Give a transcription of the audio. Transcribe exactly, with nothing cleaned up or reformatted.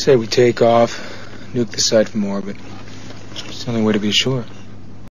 Say we take off, nuke the site from orbit. It's the only way to be sure.